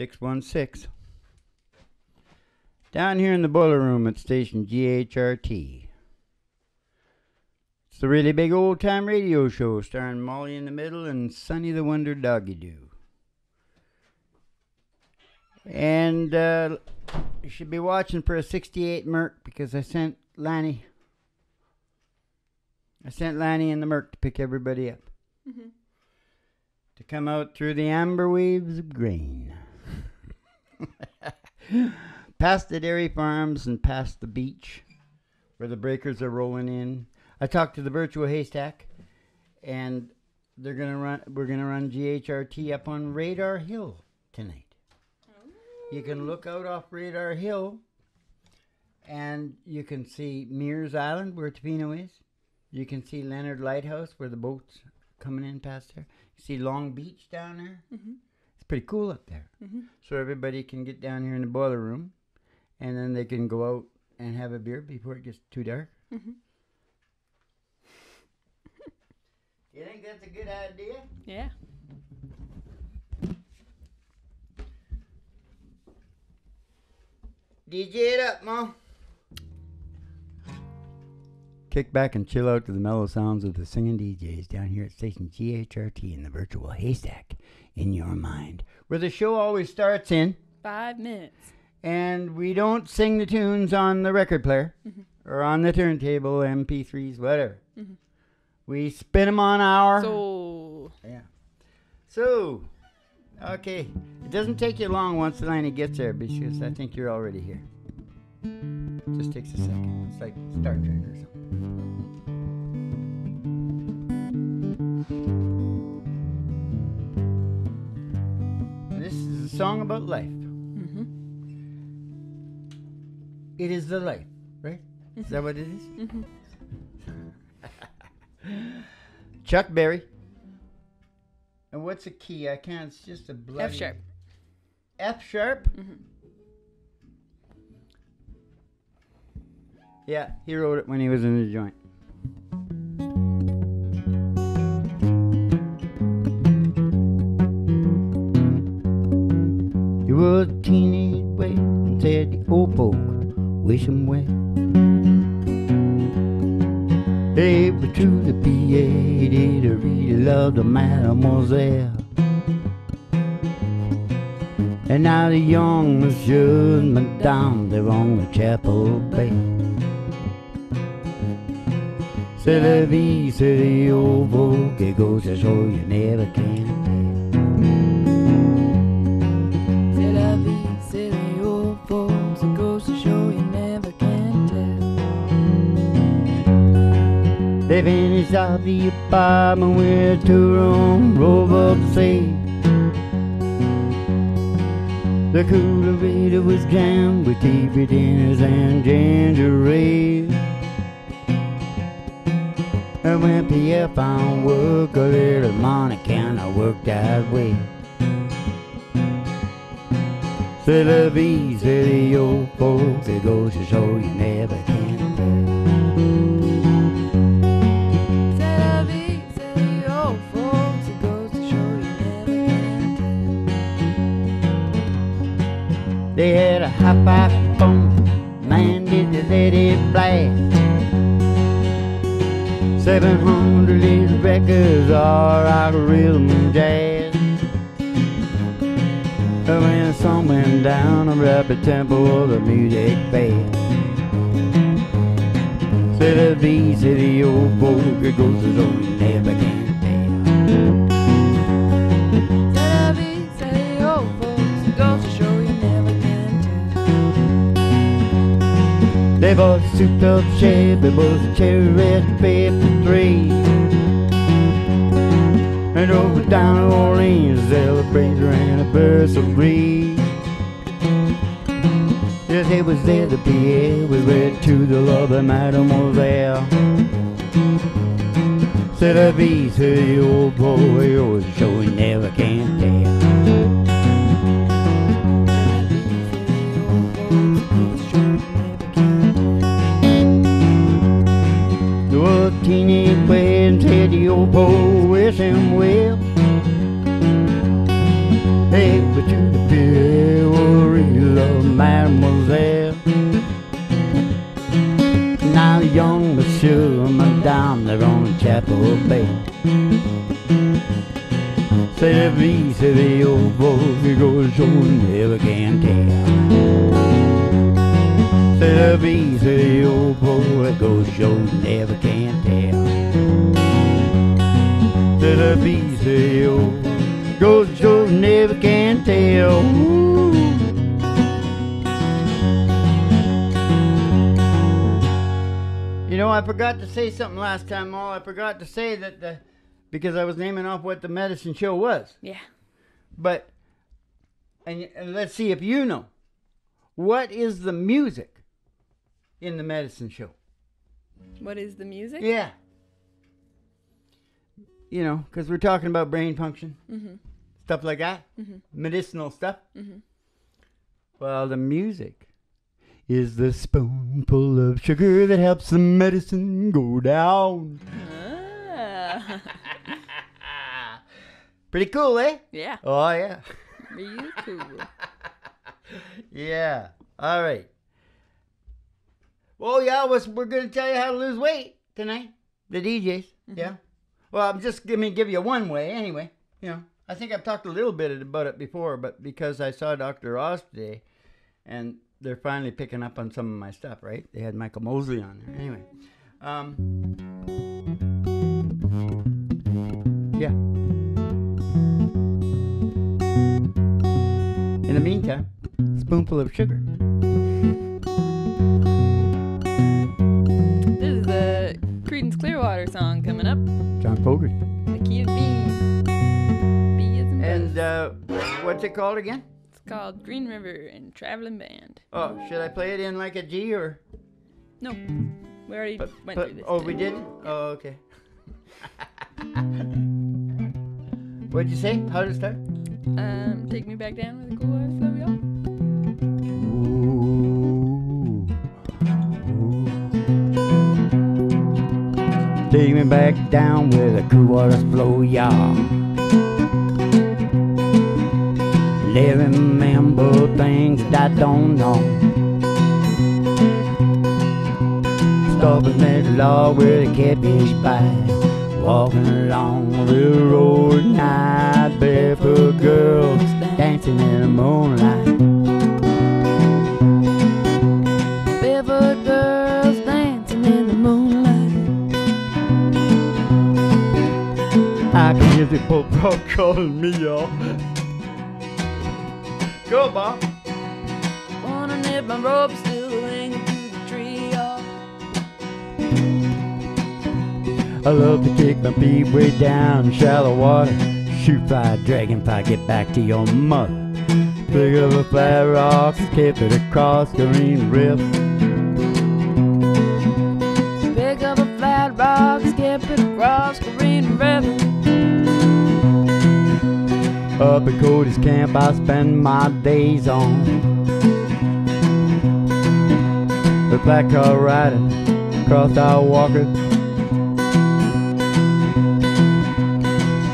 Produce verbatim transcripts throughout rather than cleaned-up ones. six one six. Down here in the boiler room at station G H R T. It's the really big old-time radio show starring Molly in the Middle and Sonny the Wonder Doggy-Doo. And uh, you should be watching for a sixty-eight Merc because I sent Lanny. I sent Lanny and the Merc to pick everybody up. Mm-hmm. To come out through the amber waves of grain. Past the dairy farms and past the beach where the breakers are rolling in. I talked to the virtual haystack and they're gonna run we're gonna run G H R T up on Radar Hill tonight. You can look out off Radar Hill and you can see Mears Island where Topeno is. You can see Leonard Lighthouse where the boats coming in past there. You see Long Beach down there. Mm-hmm. It's pretty cool up there. Mm-hmm. So everybody can get down here in the boiler room, and then they can go out and have a beer before it gets too dark. Mm-hmm. You think that's a good idea? Yeah. D J it up, Mom. Kick back and chill out to the mellow sounds of the singing D Js down here at station G H R T in the virtual haystack in your mind, where the show always starts in five minutes. And we don't sing the tunes on the record player, mm-hmm, or on the turntable, M P threes, whatever. Mm-hmm. We spin them on our soul. Yeah. So, okay. It doesn't take you long once Lanny gets there because I think you're already here. It just takes a second. It's like Star Trek or something. This is a song about life. Mm-hmm. It is the life, right? Mm-hmm. Is that what it is? Mm-hmm. Chuck Berry. And what's a key? I can't. It's just a bloody F sharp. F sharp. Mm-hmm. Yeah, he wrote it when he was in the joint. He was a teenage waif and said the old folk wish him well. They were true to P A, to really love the mademoiselle. And now the young monsieur and madame, they rung the chapel bell. C'est la vie, c'est the old folk, it goes to show you never can tell. C'est la vie, c'est the old folks, it goes to show you never can tell. They finished out the apartment where two rooms rolled up safe. The coolerator was jammed with T V dinners and ginger ale. And when Pierre found work, a little money can I worked that way. C'est la vie, c'est the old folks, it goes to show you never can tell. C'est la vie, c'est the old folks, it goes to show you never can tell. They had a high five phone, man did they let it blast. Seven hundred little records are out of rhythm and jazz. And when the sun went down, the rapid tempo of the music fell. C'est la vie, c'est the old folk, it goes as though you never can tell. C'est la vie, c'est the old folks, it goes to show you never can tell. They bought a souped up Chevy, it was a cherry red baby. And over down to Orleans, celebrate her anniversary. Yes, he was there, the P A was read to the love of mademoiselle. Said a beast to the old boy, oh, the show he never can tell. Teenage friends said the old boy wish him well. Hey, but you the mademoiselle. Now young monsieur and madame, they're on Chapel Bay. C'est la vie, c'est the old boy, goes on, never can tell. C'est la vie, c'est the old boy, goes on, never can tell. C'est la vie, c'est the old goes Joe never can tell. Ooh. You know, I forgot to say something last time, Mal. I forgot to say that the because I was naming off what the medicine show was. Yeah. But and, and let's see if you know. What is the music in the medicine show? What is the music? Yeah. You know, because we're talking about brain function, mm-hmm. stuff like that, mm-hmm. medicinal stuff. Mm-hmm. Well, the music is the spoonful of sugar that helps the medicine go down. Ah. Pretty cool, eh? Yeah. Oh, yeah. Pretty cool. Yeah. All right. Well, yeah, we're going to tell you how to lose weight tonight, the D Js. Mm-hmm. Yeah. Well, I'm just going to give you one way anyway. You know, I think I've talked a little bit about it before, but because I saw Doctor Oz today, and they're finally picking up on some of my stuff, right? They had Michael Mosley on there. Anyway. Um, yeah. In the meantime, spoonful of sugar. This is the Creedence Clearwater song coming up. John Fogerty. The key of B. B is in And uh, what's it called again? It's called Green River and Traveling Band. Oh, should I play it in like a G or? No, we already but, went but, through this. Oh, time. We did? Yeah. Oh, okay. What'd you say? How did it start? Um, take me back down with the cool eyes, love y'all. Take me back down where the cool waters flow, y'all. Let me remember things that I don't know. Stopping that law where the catfish bite. Walking along the road night. Barefoot girls dancing in the moonlight. I can hear the poor bro calling me, y'all. Go, Bob. Wondering if my rope's still hanging through the tree, y'all. I love to kick my feet way down in shallow water. Shoot fly, dragonfly, get back to your mother. Pick up a flat rock, skip it across the green river. Pick up a flat rock, skip it across the green river. Up at Cody's camp I spend my days on. The black car rider, cross-eyed walker.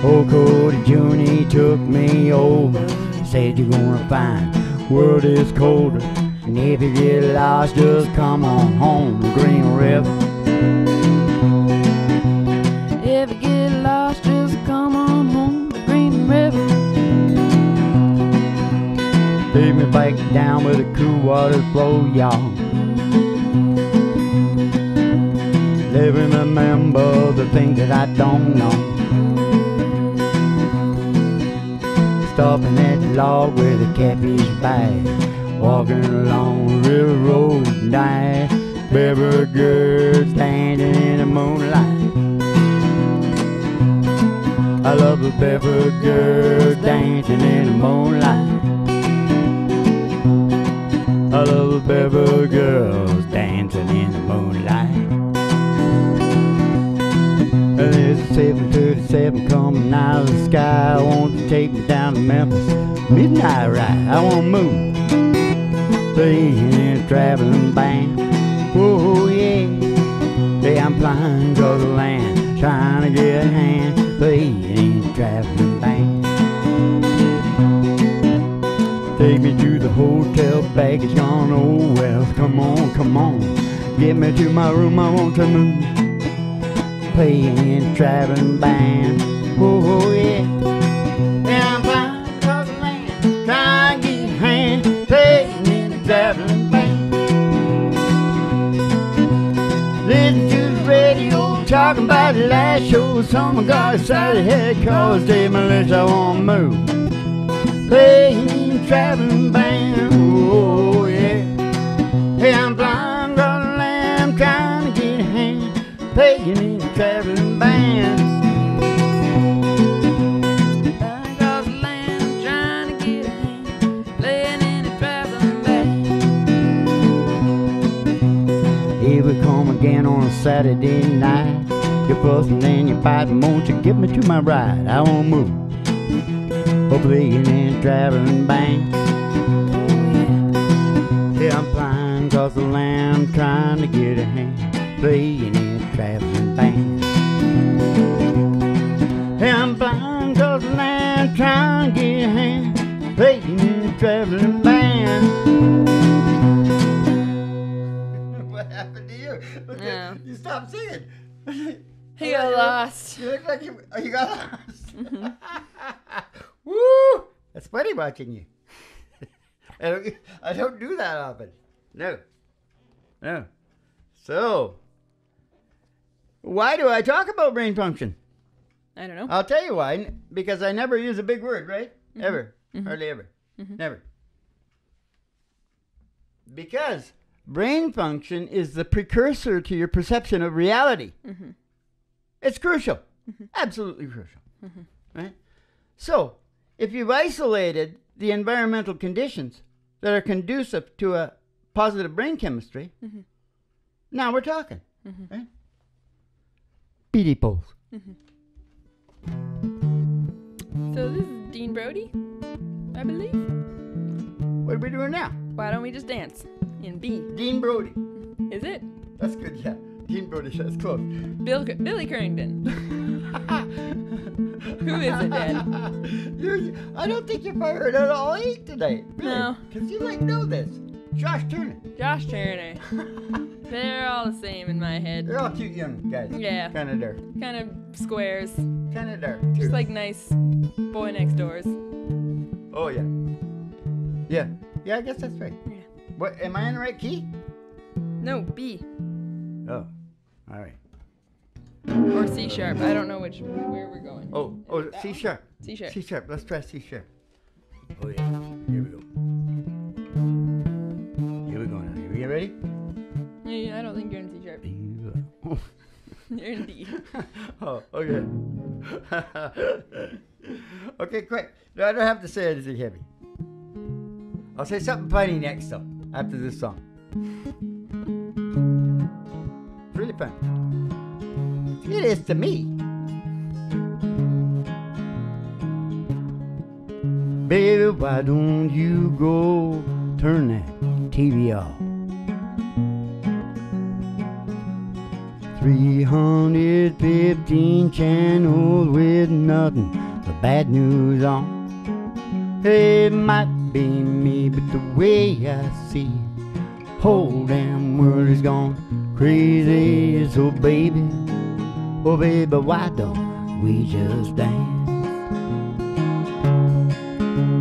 Old Cody Junior took me over. Said you're gonna find world is colder, and if you get lost just come on home to Green River. If you get lost just come on home to Green River. Take me back down where the cool waters flow, y'all. Let me remember the things that I don't know. Stopping at the log where the catfish bite. Walking along the railroad and night. River girl standing in the moonlight. I love a river girl dancing in the moonlight. I love river girls dancing in the moonlight. And there's a seven thirty-seven coming out of the sky. I want to take me down to Memphis. Midnight ride, I want to move. Playing in a traveling band. Oh yeah. Yeah, I'm flying to the land. Trying to get a hand. Playing in a traveling band. Take me to the hotel, baggage gone, oh well. Come on, come on, get me to my room, I want to move. Playing traveling band, oh, oh yeah. Down by the land, can't get a hand. Take me to traveling band. Listen to the radio, talking about the last show. Someone got excited, head cause they melissa, I won't move. Playing traveling band, oh yeah. Hey, I'm blind, got a lamb, trying to get a hand. Paying in the traveling band. Blind, got a lamb, trying to get a hand. Playing in the traveling band. Here we come again on a Saturday night. You're fussing and you're biting, won't you give me to my ride? I won't move. Oh, playing and traveling band. Yeah, I'm blind, cause the lamb trying to get a hand. Playing and traveling band. Yeah, I'm blind, cause the lamb trying to get a hand. Playing and traveling band. What happened to you? Look no. at, you stopped singing. He got lost. You look like you, oh, you got lost. Mm-hmm. Woo! That's funny watching you. I don't. I don't do that often. No. No. So, why do I talk about brain function? I don't know. I'll tell you why. Because I never use a big word, right? Mm-hmm. Ever. Mm-hmm. Hardly ever. Mm-hmm. Never. Because brain function is the precursor to your perception of reality. Mm-hmm. It's crucial. Mm-hmm. Absolutely crucial. Mm-hmm. Right? So, if you've isolated the environmental conditions that are conducive to a positive brain chemistry, mm-hmm. now we're talking. Mm-hmm. Right? P D P O L S. Mm-hmm. So this is Dean Brody, I believe. What are we doing now? Why don't we just dance in B? Dean Brody. Is it? That's good, yeah. Dean Brody, that's close. Bill, Billy Currington. Who is it, Dad? You're, I don't think you've heard it all eight tonight. Really. No. Because you, like, know this. Josh Turner. Josh Turner. They're all the same in my head. They're all cute young guys. Yeah. Kind of dark. Kind of squares. Kind of dark. Just, like, nice boy next doors. Oh, yeah. Yeah. Yeah, I guess that's right. Yeah. What, am I in the right key? No, B. Oh, all right. Or C sharp. I don't know which where we're going. Oh, oh, that C sharp. One? C sharp. C sharp. Let's try C sharp. Oh yeah. Here we go. Here we go now. Here we get ready? Yeah, I don't think you're in C sharp. Oh. You're in D. Oh, okay. Okay, quick. No, I don't have to say anything heavy. I'll say something funny next though, after this song. It's really fun. It is to me. Baby, why don't you go turn that T V off? three hundred fifteen channels with nothing but bad news on. It might be me, but the way I see it, whole damn world is gone crazy. So baby, oh baby, why don't we just dance?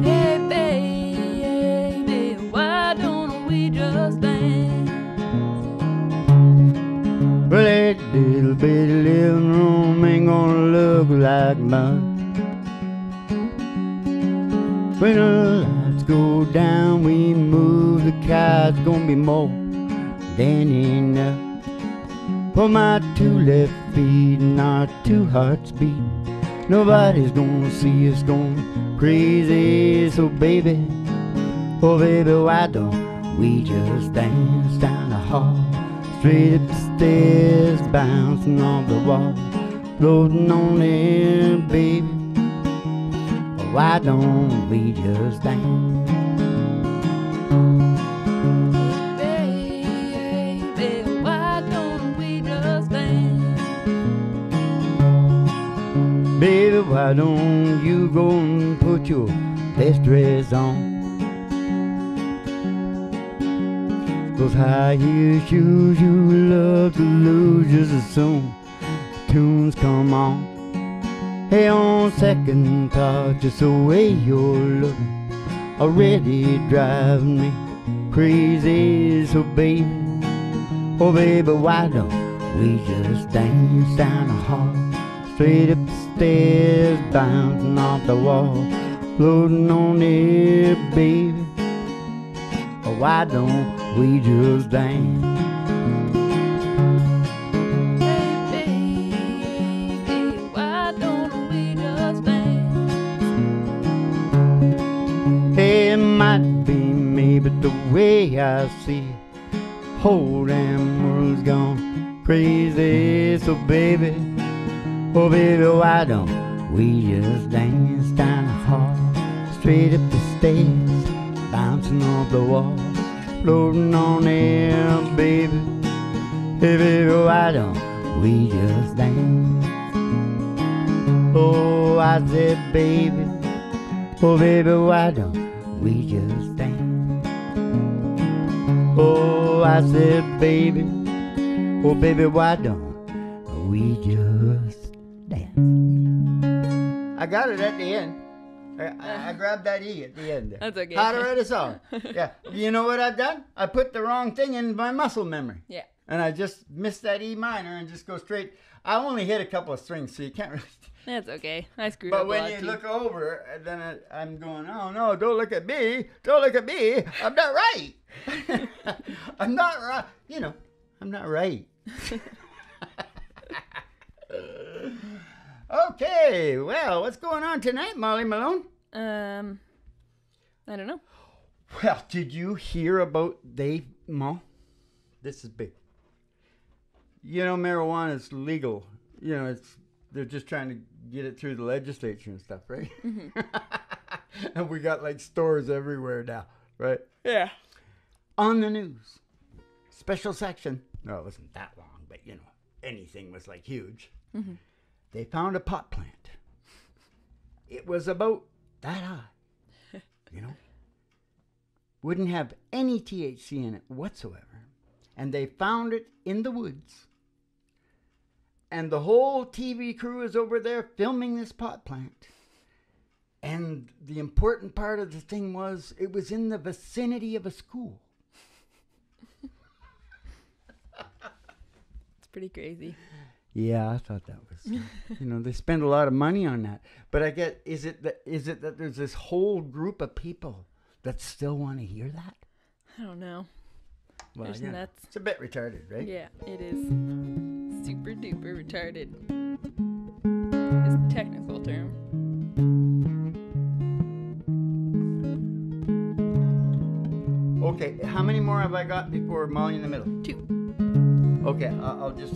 Hey baby, why don't we just dance? Well, that little bitty living room ain't gonna look like much. When the lights go down, we move the couch, gonna be more than enough. For my two left feet and our two hearts beat, nobody's gonna see us going crazy. So baby, oh baby, why don't we just dance down the hall, straight up the stairs, bouncing off the wall, floating on air, baby. Oh, why don't we just dance? Baby, why don't you go and put your best dress on? Those high heel shoes you love to lose just as soon the tunes come on. Hey, on second thought, just the way you're looking already driving me crazy. So baby, oh baby, why don't we just dance down the hall, straight up the stairs, bouncing off the wall, floating on air, baby. Oh, why don't we just dance? But the way I see it, whole damn world's gone crazy. So baby, oh baby, why don't we just dance down the hall, straight up the stairs, bouncing off the wall, floating on air, baby. Hey baby, why don't we just dance? Oh, I said baby, oh baby, why don't we just dance? Oh, I said, baby, oh, baby, why don't we just dance? I got it at the end. I, I grabbed that E at the end there. That's okay. How to write a song. Yeah. You know what I've done? I put the wrong thing in my muscle memory. Yeah. And I just missed that E minor and just go straight. I only hit a couple of strings, so you can't really... That's okay. I screwed but up. But when you too. Look over, then I, I'm going, oh no, don't look at me. Don't look at me. I'm not right. I'm not right. You know, I'm not right. Okay. Well, what's going on tonight, Molly Malone? Um, I don't know. Well, did you hear about Dave Mo? This is big. You know, marijuana is legal. You know, it's... They're just trying to get it through the legislature and stuff, right? Mm-hmm. And we got like stores everywhere now, right? Yeah. On the news, special section. No, it wasn't that long, but you know, anything was like huge. Mm-hmm. They found a pot plant. It was about that high, you know. Wouldn't have any T H C in it whatsoever. And they found it in the woods. And the whole T V crew is over there filming this pot plant. And the important part of the thing was it was in the vicinity of a school. It's pretty crazy. Yeah, I thought that was, you know, they spend a lot of money on that. But I get, is it that, is it that there's this whole group of people that still want to hear that? I don't know. Well, yeah, nuts. It's a bit retarded, right? Yeah, it is. Super duper retarded is the technical term. Okay, how many more have I got before Molly in the Middle? Two. Okay, I'll, I'll just,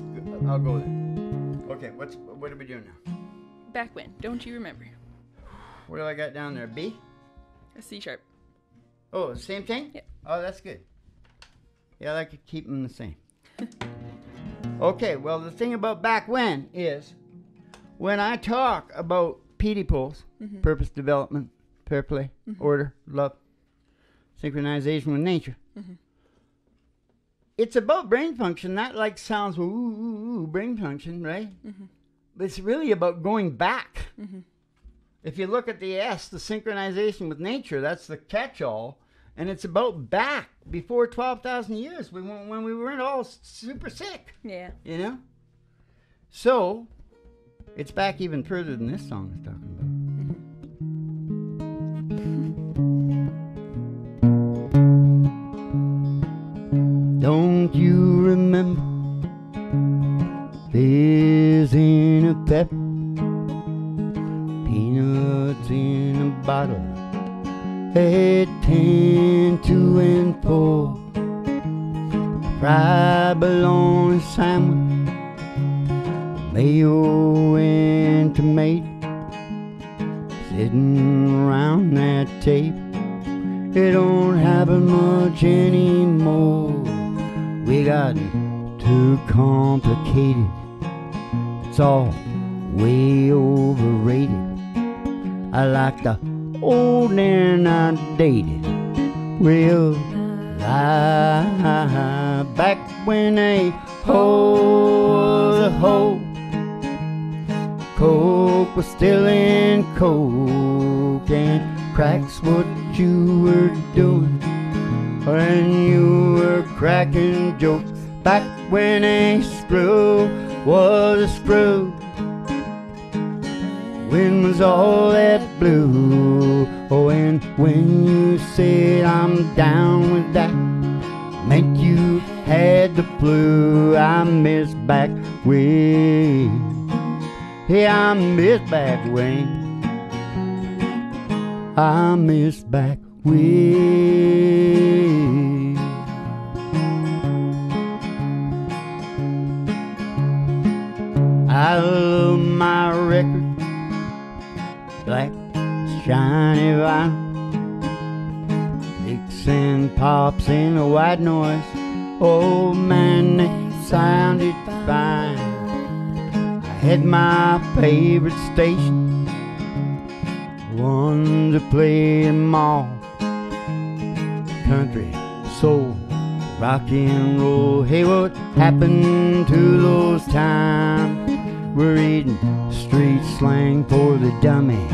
I'll go there. Okay, what's, what are we doing now? Back when, don't you remember? What do I got down there, B? A C sharp. Oh, same thing? Yeah. Oh, that's good. Yeah, I like to keep them the same. Okay, well, the thing about back when is when I talk about P D P O L S, mm-hmm. purpose development, fair play, mm-hmm. order, love, synchronization with nature, mm-hmm. it's about brain function. That like sounds, ooh, ooh, ooh brain function, right? Mm-hmm. But it's really about going back. Mm-hmm. If you look at the S, the synchronization with nature, that's the catch-all. And it's about back before twelve thousand years we went, when we weren't all super sick. Yeah. You know? So, it's back even further than this song is talking about. Don't you remember fizz in a pep, peanuts in a bottle, eight, ten, two, and four, fried bologna sandwich, mayo and tomato, sitting around that table. It don't happen much anymore. We got it too complicated. It's all way overrated. I like the old and outdated, real lie back when a ho ho coke was still in coke and cracks what you were doing when you were cracking jokes back when a screw was a screw. When was all that blue? Oh, and when you said I'm down with that, meant you had the flu. I miss back way. Yeah, I miss back way. I miss back way. I love my record, black shiny vinyl, mixing pops in a white noise. Oh man, they sounded fine. I had my favorite station, one to play them all, country, soul, rock and roll. Hey, what happened to those times? We're eating street slang for the dummies,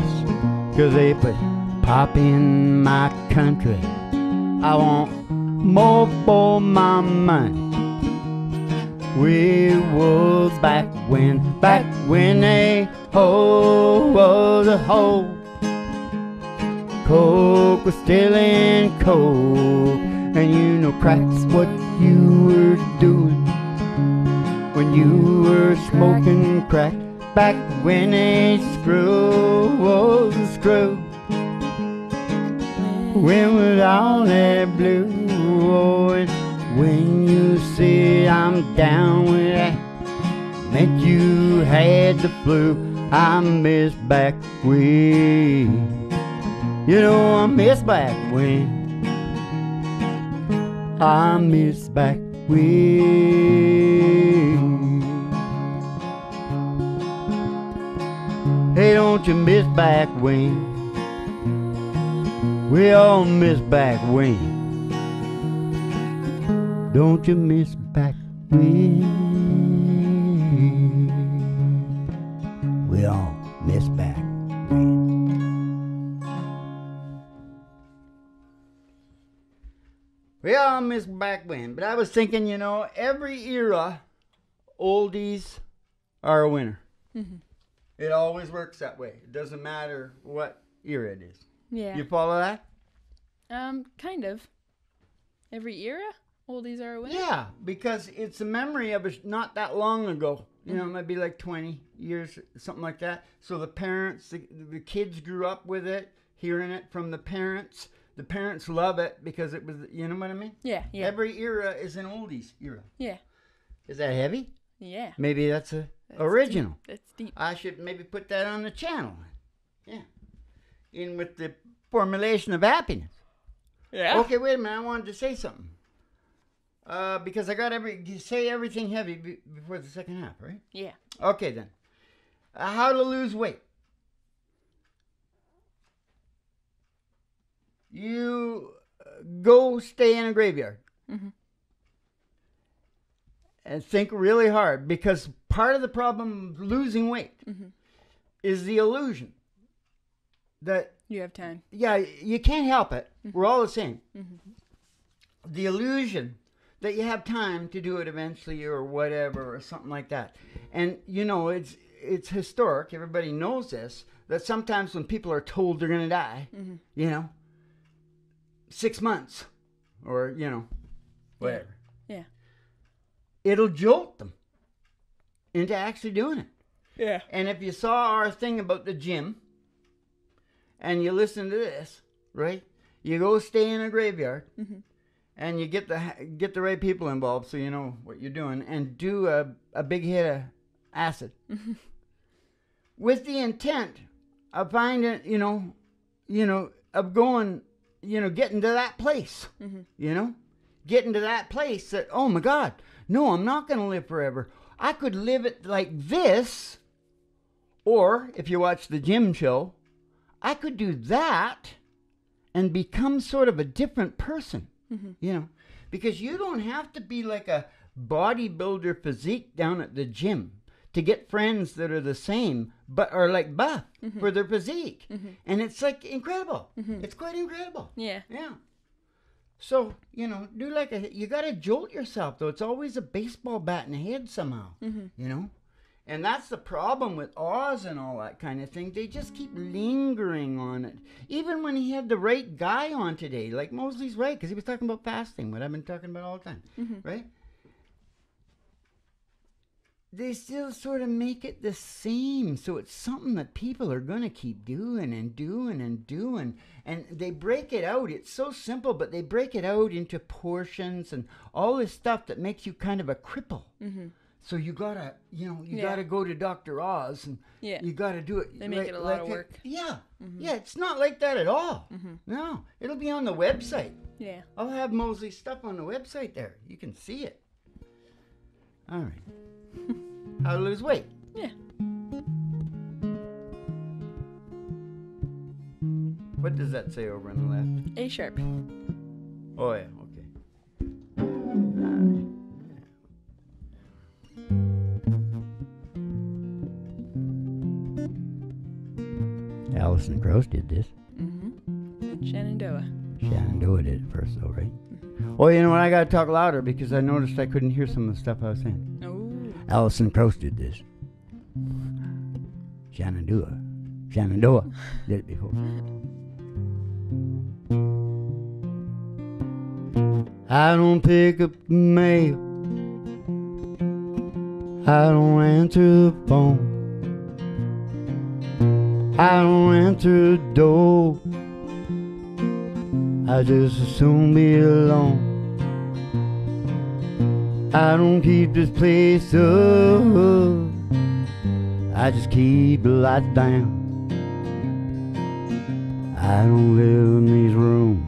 'cause they put pop in my country. I want more for my money. We was back when, back when a hoe was a hoe. Coke was still in coke, and you know cracks what you were doing when you were smoking crack, back when a screw was a screw. When was all that blue? Oh, and when you said I'm down with that, meant you had the flu. I miss back when, you know I miss back when, I miss back when. Hey, don't you miss back when? We all miss back when. Don't you miss back when? We all miss back when. We all miss back when. But I was thinking, you know, every era, oldies are a winner. Mm-hmm. It always works that way. It doesn't matter what era it is. Yeah. You follow that? Um, kind of. Every era, oldies are a winner. Yeah, because it's a memory of a sh not that long ago. You mm-hmm. know, it might be like twenty years, something like that. So the parents, the, the kids grew up with it, hearing it from the parents. The parents love it because it was, you know what I mean? Yeah, yeah. Every era is an oldies era. Yeah. Is that heavy? Yeah. Maybe that's a... That's original. Deep. That's deep. I should maybe put that on the channel. Yeah. In with the formulation of happiness. Yeah. Okay, wait a minute. I wanted to say something. Uh, because I got every say everything heavy be, before the second half, right? Yeah. Okay, then. Uh, how to lose weight. You uh, go stay in a graveyard. Mm-hmm. And think really hard, because part of the problem of losing weight mm-hmm. is the illusion that... You have time. Yeah, you can't help it. Mm-hmm. We're all the same. Mm-hmm. The illusion that you have time to do it eventually or whatever or something like that. And, you know, it's it's historic. Everybody knows this, that sometimes when people are told they're going to die, mm-hmm. you know, six months or, you know, whatever. Yeah. It'll jolt them into actually doing it. Yeah. And if you saw our thing about the gym and you listen to this, right? You go stay in a graveyard mm-hmm. and you get the get the right people involved so you know what you're doing, and do a, a big hit of acid. Mm-hmm. With the intent of finding, you know, you know, of going, you know, getting to that place, mm-hmm. you know, getting to that place that, oh my God, no, I'm not going to live forever. I could live it like this, or if you watch the gym show, I could do that and become sort of a different person. Mm-hmm. You know, because you don't have to be like a bodybuilder physique down at the gym to get friends that are the same, but are like buff mm-hmm. for their physique. Mm-hmm. And it's like incredible. Mm-hmm. It's quite incredible. Yeah. Yeah. So, you know, do like a, you got to jolt yourself, though. It's always a baseball bat in the head somehow, mm-hmm. you know. And that's the problem with Oz and all that kind of thing. They just keep lingering on it. Even when he had the right guy on today, like Mosley's right, because he was talking about fasting, what I've been talking about all the time, mm-hmm. right? They still sort of make it the same. So it's something that people are going to keep doing and doing and doing. And they break it out. It's so simple, but they break it out into portions and all this stuff that makes you kind of a cripple. Mm-hmm. So you gotta, you know, you yeah. gotta go to Doctor Oz, and yeah. you gotta do it. They make like, it a lot like of work. It, yeah, mm-hmm. yeah, it's not like that at all. Mm-hmm. No, it'll be on the website. Yeah, I'll have Mosley's stuff on the website there. You can see it. All right, how to lose weight? Yeah. What does that say over on the left? A sharp. Oh yeah. Allison Crowe did this. Mm-hmm. Shenandoah. Shenandoah did it first, though, right? Mm-hmm. Oh, you know what? I gotta talk louder because I noticed I couldn't hear some of the stuff I was saying. Oh. Allison Crowe did this. Shenandoah. Shenandoah did it before. I don't pick up the mail. I don't answer the phone. I don't answer the door. I just as soon be alone. I don't keep this place up. I just keep the light down. I don't live in these rooms.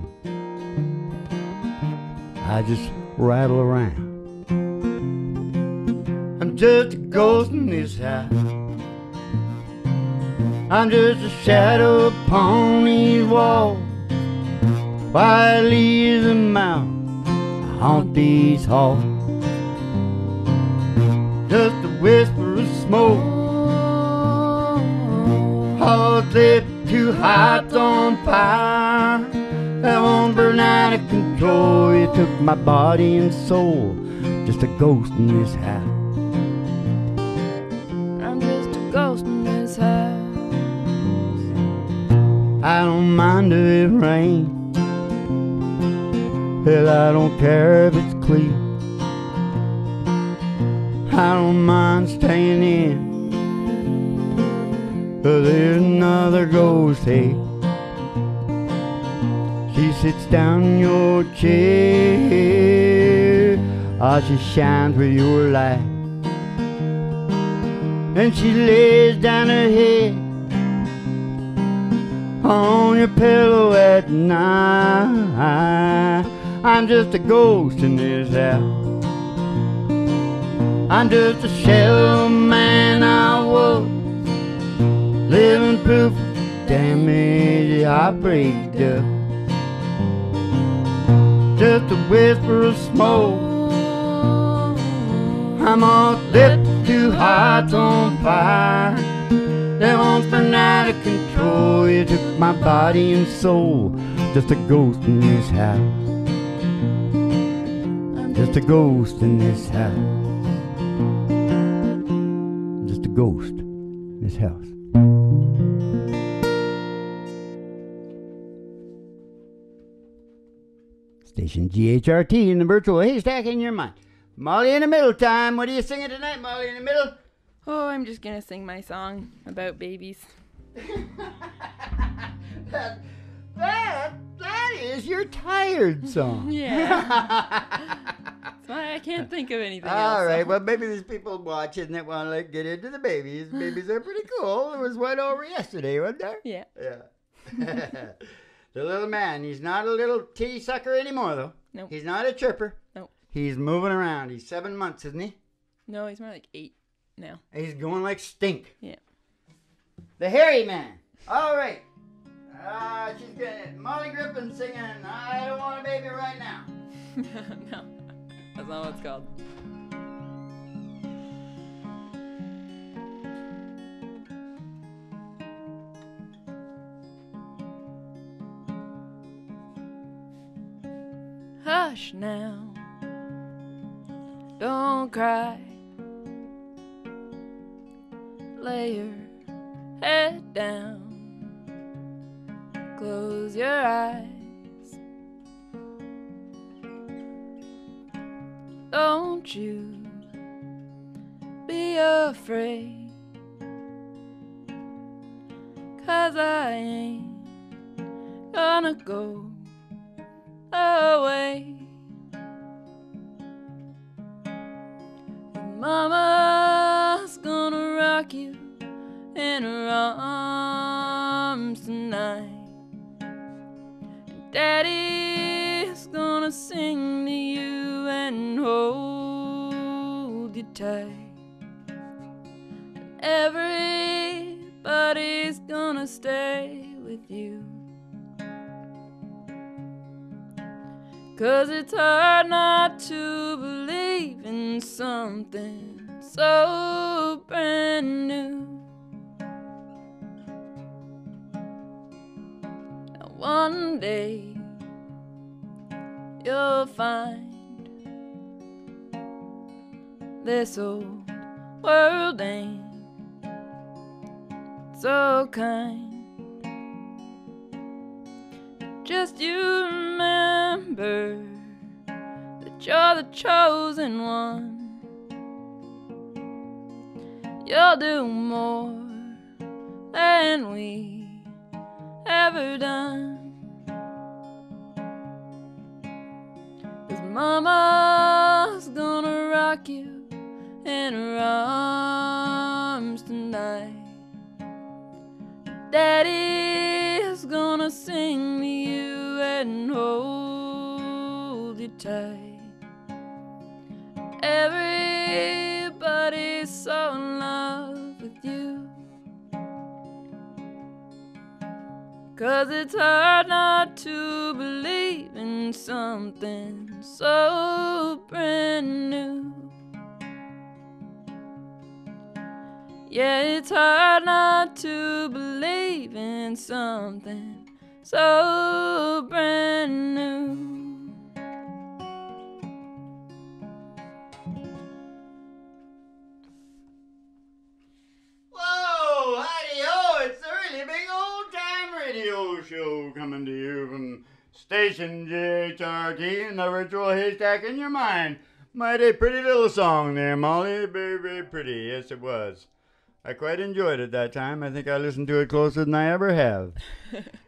I just rattle around. I'm just a ghost in this house. I'm just a shadow upon these walls. Quietly as a mouse, I haunt these halls. Just a whisper of smoke. Hearts lit, two hearts on fire. That won't burn out of control. You took my body and soul. Just a ghost in this house. I'm just a ghost in this house. I don't mind if it rains. Hell, I don't care if it's clear. I don't mind staying in, but there's another ghost here. She sits down in your chair, or she shines with your light, and she lays down her head on your pillow at night. I'm just a ghost in this house. I'm just a shell of man I was, living proof of damage I break up. Just a whisper of smoke. I'm all lit, two hearts on fire. They won't burn out of control. You took my body and soul. Just a ghost in this house. I'm just a ghost in this house. Just a ghost in this house. Station G H R T in the virtual haystack in your mind. Molly in the Middle time. What are you singing tonight, Molly in the Middle? Oh, I'm just gonna sing my song about babies. that, that, that is your tired song. Yeah. That's why I can't think of anything All else. All right, well, maybe there's people watching that want to like, get into the babies. Babies are pretty cool. There was one over yesterday, wasn't there? Yeah. Yeah. The little man, he's not a little titty sucker anymore, though. No. Nope. He's not a chirper. No. Nope. He's moving around. He's seven months, isn't he? No, he's more like eight. No. He's going like stink. Yeah. The hairy man. All right. Ah, uh, she's gonna Molly Griffin singing "I Don't Want a Baby Right Now." No, that's not what it's called. Hush now, don't cry. Lay your head down, close your eyes. Don't you be afraid, 'cause I ain't gonna go away. Mama's gonna rock you in her arms tonight. Daddy's gonna sing to you and hold you tight. Everybody's gonna stay with you, 'cause it's hard not to believe in something so brand new. One day you'll find this old world ain't so kind. Just you remember that you're the chosen one. You'll do more than we ever done, 'cause mama's gonna rock you in her arms tonight. Daddy's gonna sing to you and hold you tight. Everybody's so in love with you, 'cause it's hard not to believe in something so brand new. Yeah, it's hard not to believe in something so brand new. Whoa, howdy-ho, it's a really big old radio show coming to you from station G H R T and the virtual haystack in your mind. Mighty pretty little song there, Molly. Very, very pretty. Yes, it was. I quite enjoyed it that time. I think I listened to it closer than I ever have.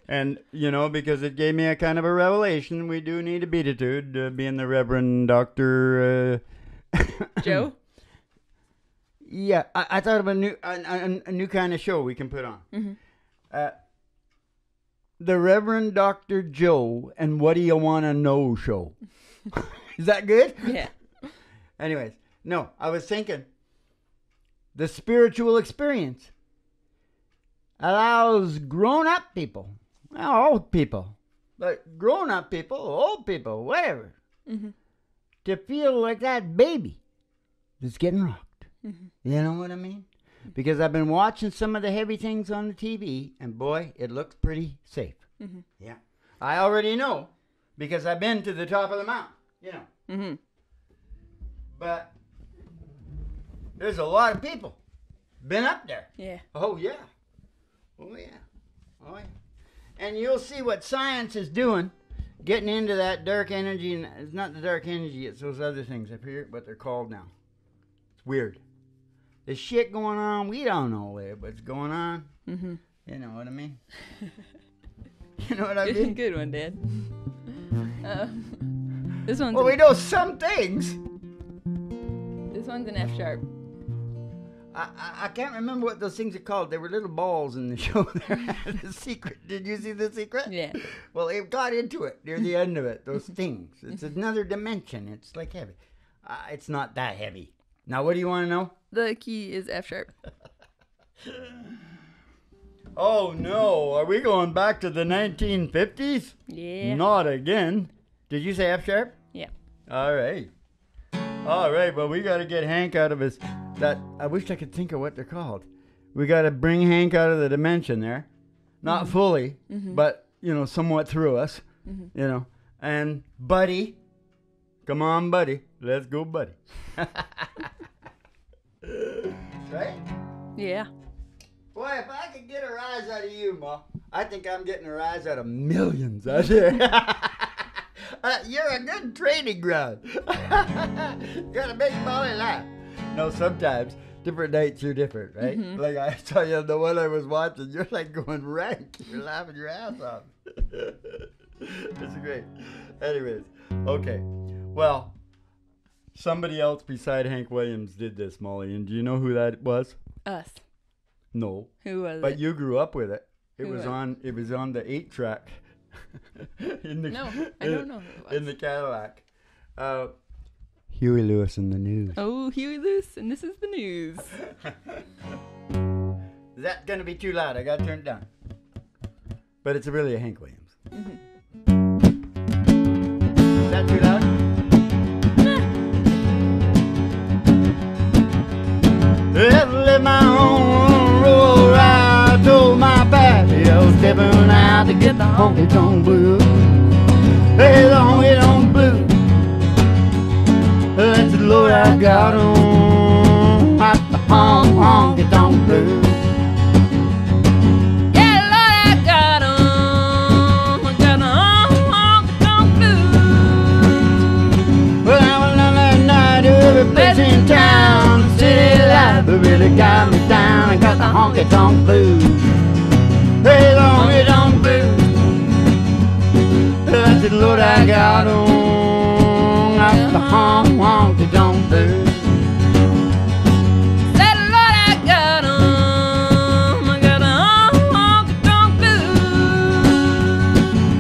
And, you know, because it gave me a kind of a revelation. We do need a beatitude, uh, being the Reverend Doctor Uh, Joe? Yeah, I, I thought of a new, a, a, a new kind of show we can put on. Mm-hmm. Uh, The Reverend Doctor Joe and What Do You Want to Know show. Is that good? Yeah. Anyways, no, I was thinking the spiritual experience allows grown-up people, old people, but grown-up people, old people, whatever, mm-hmm. to feel like that baby that's getting rocked. Mm-hmm. You know what I mean? Because I've been watching some of the heavy things on the T V, and boy, it looks pretty safe. Mm-hmm. Yeah. I already know, because I've been to the top of the mountain, you know. Mm-hmm. But there's a lot of people been up there. Yeah. Oh, yeah. Oh, yeah. Oh, yeah. And you'll see what science is doing, getting into that dark energy. And it's not the dark energy, it's those other things. I forget what they're called now. It's weird. The shit going on, we don't know what's going on. Mm-hmm. You know what I mean? You know what I mean? Good one, Dad. Um, this one's. Well, we know some things. This one's an F sharp. I, I I can't remember what those things are called. They were little balls in the show there. The Secret. Did you see The Secret? Yeah. Well, it got into it near the end of it. Those things. It's another dimension. It's like heavy. Uh, it's not that heavy. Now, what do you want to know? The key is F sharp. Oh, no. Are we going back to the nineteen fifties? Yeah. Not again. Did you say F sharp? Yeah. All right. All right, well, we got to get Hank out of his... That I wish I could think of what they're called. We got to bring Hank out of the dimension there. Not mm-hmm. fully, mm-hmm. but, you know, somewhat through us, mm-hmm. you know. And Buddy. Come on, Buddy. Let's go, Buddy. Right? Yeah. Boy, if I could get a rise out of you, Ma, I think I'm getting a rise out of millions out here. Uh, you're a good training ground. Gotta make Molly laugh. No, sometimes different nights are different, right? Mm-hmm. Like I tell you, the one I was watching, you're like going rank. You're laughing your ass off. It's great. Anyways, okay. Well, somebody else beside Hank Williams did this, Molly, and do you know who that was? Us. No. Who was? But it? You grew up with it. It who was, was on. It was on the eight track. in the, no, I don't know who it was. In the Cadillac. Uh, Huey Lewis and the News. Oh, Huey Lewis, and this is the news. Is that going to be too loud? I got to turn it down. But it's really a Hank Williams. Mm-hmm. Is that too loud? Left my own road, I told my patio, stepping out to get the honky-tonk blues. Hey, the honky-tonk blues. That's the load I got on, the honky-tonk blues. Yeah, Lord, I got on, I got the honky-tonk blues. Well, I was on that night, every place in town, the city life, it really got me down. I got the honky-tonk blues. Hey, the honky-tonk blues. That's the load I got on. The honky honky tonk blues. Said Lord, I got 'em, I got a honky tonk blues.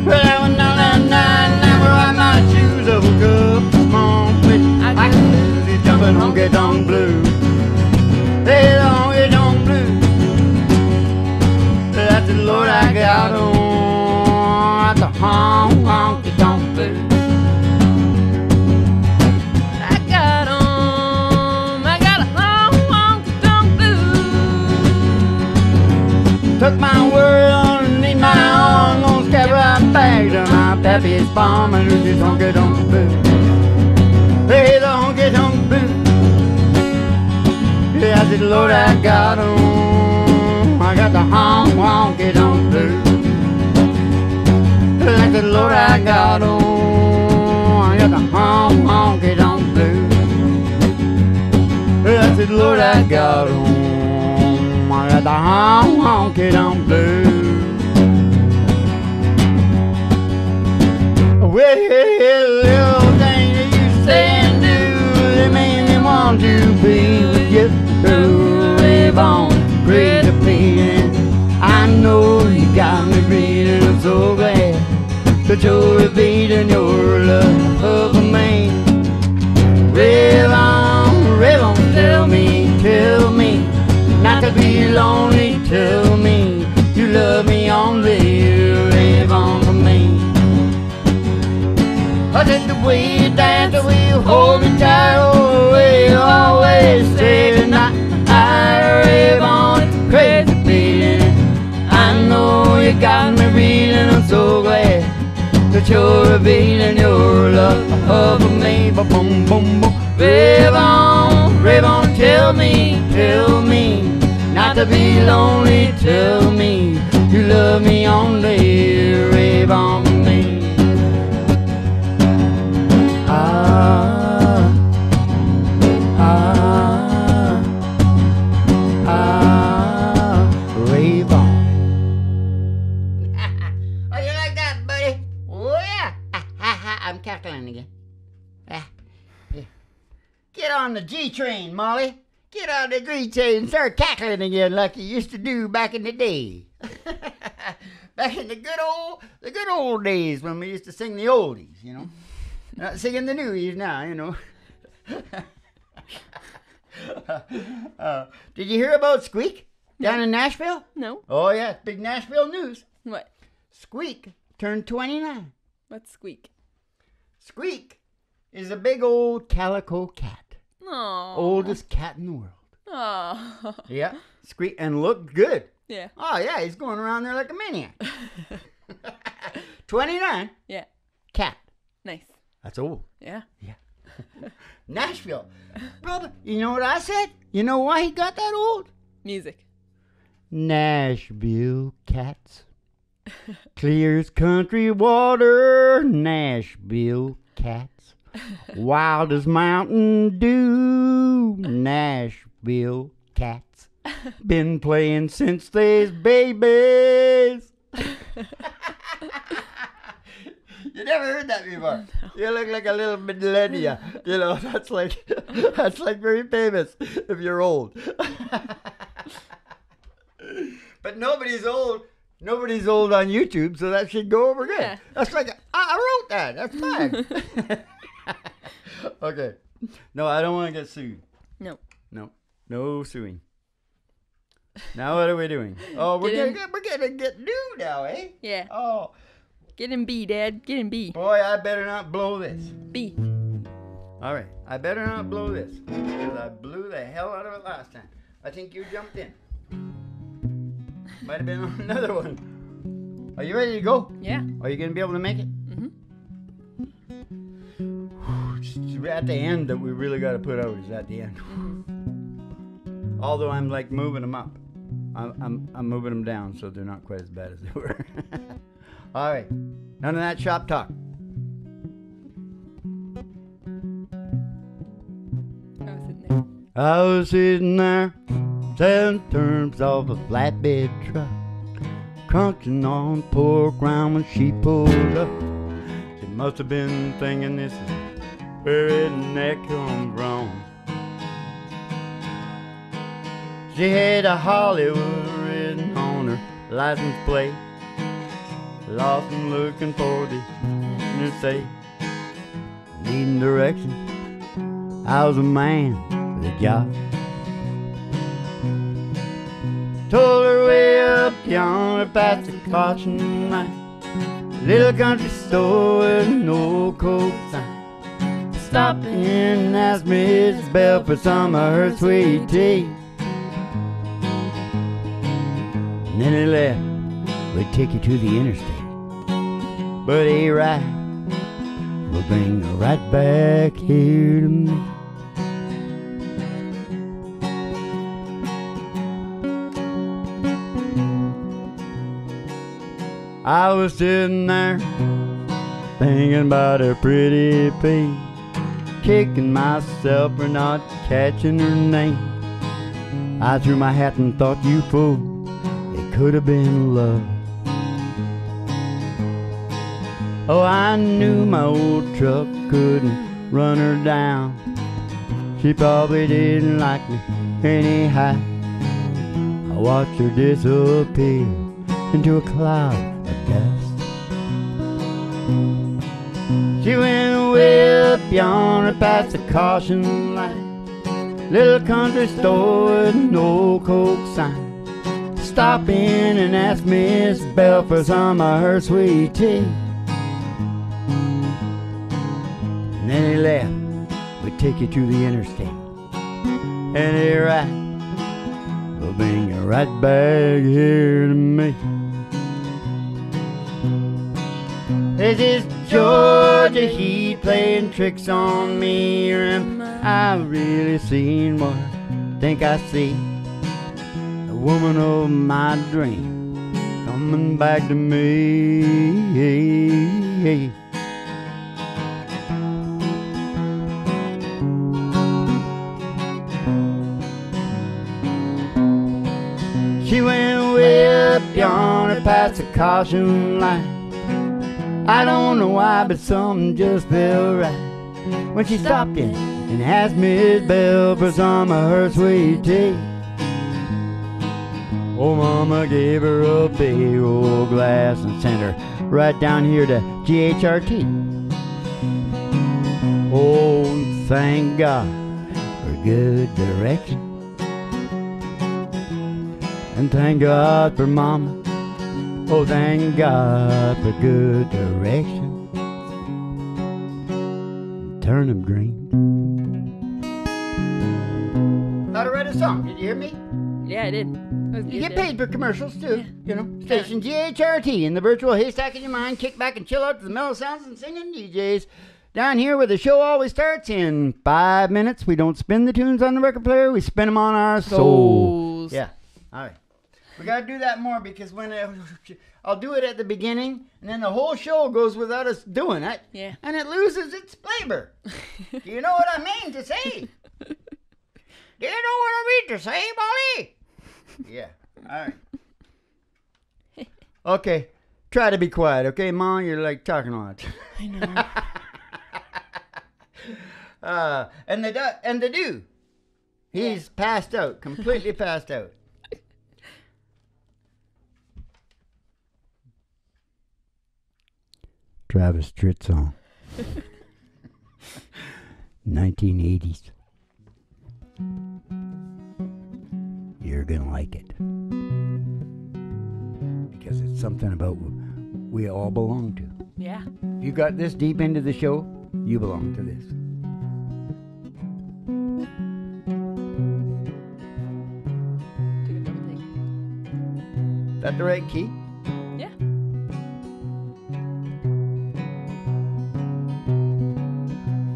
Well, I went down that night and I wore my shoes. I woke up this morning, I got the jumping honky tonk blues. Hey, the honky tonk blues. That's the Lord I got on, the honky honky tonk blues. Took my world underneath my arm, gonna step right back to my pappy's farm and do this honky-tonk blues. Hey, the honky-tonk blues. Yeah, I said, Lord, I got 'em. I got the honky-tonk blues. I said, Lord, I got 'em. I got the honky-tonk blues. I said, Lord, I got 'em. I got the honk honky-tonk blues. Well, little things that you say and do, they made me want to be with you. Live on, great to be in. I know you got me breathing. I'm so glad that you're repeating your love for me. Live on, live on, tell me, tell me not to be lonely, tell me you love me only, live on for me. I said the way you dance, the way you hold me tight, oh, way you always say tonight, I live on, crazy feeling. I know you got me reeling, I'm so glad that you're revealing your love for me. Boom, boom, boom. Live on, live on, tell me, tell me not to be lonely, tell me you love me only, rave on me. Ah, ah, ah, rave on. Oh, you like that, buddy? Oh, yeah. I'm cackling again. Get on the G train, Molly. Get on the G train and start cackling again like you used to do back in the day. Back in the good old the good old days when we used to sing the oldies, you know. Not singing the newies now, you know. uh, did you hear about Squeak down no. in Nashville? No. Oh, yeah. Big Nashville news. What? Squeak turned twenty-nine. What's Squeak? Squeak is a big old calico cat. Aww. Oldest cat in the world. Aww. Yeah. Squeak and looked good. Yeah. Oh, yeah. He's going around there like a maniac. twenty-nine. Yeah. Cat. Nice. That's old. Yeah. Yeah. Nashville. Brother, you know what I said? You know why he got that old? Music. Nashville cats. Clears country water. Nashville cats. Wild as mountain dew. Nashville cats. Been playing since they's babies. You never heard that before. No. You look like a little millennia. You know, that's like that's like very famous if you're old. But nobody's old. Nobody's old on YouTube, so that should go over good. Yeah. That's like, I wrote that. That's fine. Okay. No, I don't want to get sued. No. No. No suing. Now what are we doing? Oh, we're getting get, we're getting get new now, eh? Yeah. Oh. Get in B, Dad. Get in B. Boy, I better not blow this. B. All right. I better not blow this, because I blew the hell out of it last time. I think you jumped in. Might have been on another one. Are you ready to go? Yeah. Are you going to be able to make it? Mm-hmm. It's at the end that we really got to put out, is at the end. Mm-hmm. Although I'm like moving them up. I'm, I'm, I'm moving them down so they're not quite as bad as they were. All right, none of that shop talk. I was sitting there. I was sitting there, selling terms of a flatbed truck, crunching on poor ground when she pulled up. She must have been thinking, this is where it and that come from. She had a Hollywood written on her license plate. Lost and looking for the new state, needing direction. I was a man with a job. Told her way up yonder past the caution light, little country store with an old coat sign. Stopped in and asked Missus Bell for some of her sweet tea, and then he left. We'll take you to the interstate, but a ride will bring you right back here to me. I was sitting there thinking about her pretty face, kicking myself for not catching her name. I threw my hat and thought, you fool, it could have been love. Oh, I knew my old truck couldn't run her down. She probably didn't like me anyhow. I watched her disappear into a cloud of dust. She went way up yonder past the caution light, little country store with an old Coke sign. Stop in and ask Miss Bell for some of her sweet tea. Then he left, we'll take you to the interstate, and he right, we'll bring you right back here to me. This is Georgia heat playing tricks on me, or am I really seeing what I think I see? The woman of my dream coming back to me. She went way up yonder past the caution light. I don't know why, but something just felt right when she stopped in and asked Miss Bell for some of her sweet tea. Oh, Mama gave her a big old glass and sent her right down here to G H R T. Oh, thank God for good direction. And thank God for Mama, oh thank God for good direction. turnip green. Thought I read a song. Did you hear me? Yeah, I did. I you get paid for commercials, too. Yeah. You know, station G H R T in the virtual haystack in your mind. Kick back and chill out to the mellow sounds and singing D Js. Down here where the show always starts in five minutes. We don't spin the tunes on the record player. We spin them on our souls. souls. Yeah. All right. We got to do that more because when I, I'll do it at the beginning, and then the whole show goes without us doing it. Yeah. And it loses its flavor. Do you know what I mean to say? Do you know what I mean to say, Molly? Yeah. All right. Okay. Try to be quiet, okay, Mom? You're like talking a lot. I know. Uh, and the do, and the do, he's yeah. passed out, completely passed out. Travis Tritt song, nineteen eighties. You're gonna like it because it's something about we all belong to. Yeah. If you got this deep into the show, you belong to this. Is that the right key? Yeah.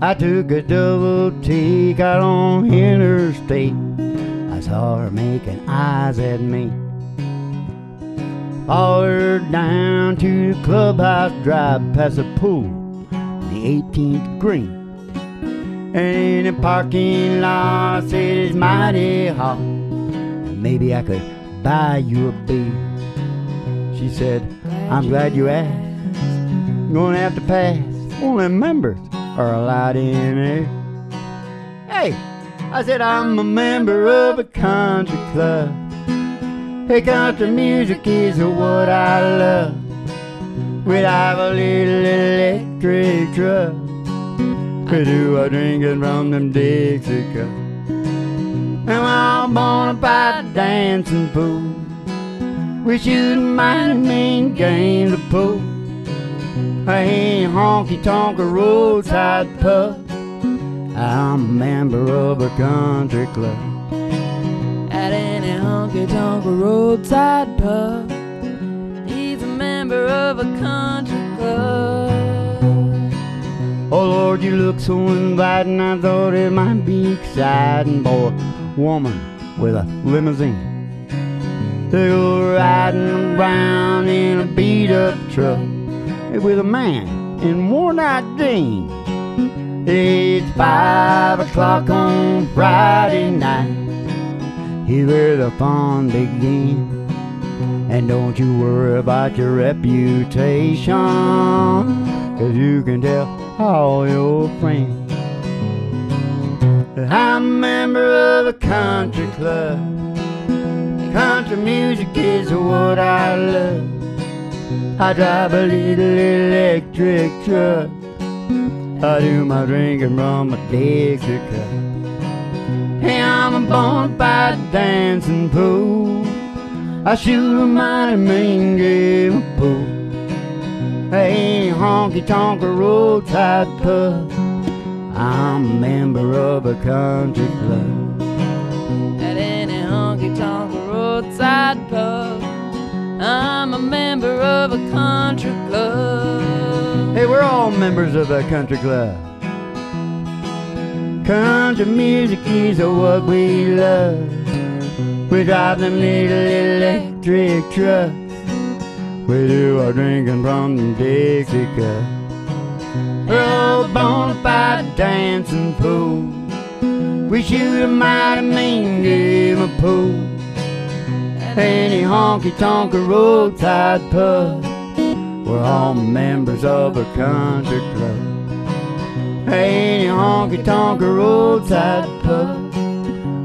I took a double take out on interstate. I saw her making eyes at me. Followed down to the clubhouse drive past the pool on the eighteenth green. And in the parking lot said it's mighty hot. Maybe I could buy you a beer. She said, I'm glad you asked. I'm gonna have to pass. Only members are allowed in there. Hey, I said, I'm a member of a country club. Hey, country music is what I love. We'd have a little electric truck. We do our drinking from them Dixie cups. And we're all born by the dancing pool. We shoot mighty mean games of pool. I ain't honky-tonk or roadside pub. I'm a member of a country club. At any honky-tonk or roadside pub, he's a member of a country club. Oh Lord, you look so inviting, I thought it might be exciting. Boy, woman with a limousine, they go riding around in a beat-up truck with a man in worn-out jeans. It's five o'clock on Friday night. Here's where the fun begins. And don't you worry about your reputation, 'cause you can tell all your friends that I'm a member of a country club. Country music is what I love. I drive a little electric truck. I do my drinking from a Dixie cup. Hey, I'm a born by the dancing pool. I shoot a mighty mean game of pool. I ain't honky-tonk or roadside pub. I'm a member of a country club. Honky-tonk roadside pub, I'm a member of a country club. Hey, we're all members of a country club. Country music is what we love. We drive them little electric trucks. We do our drinking from the Dixie cup. We're all born by the dancing pool. We shoot a mighty mean game of pool. Any honky-tonk or roadside pub, we're all members of a country club. Any honky-tonk or roadside pub,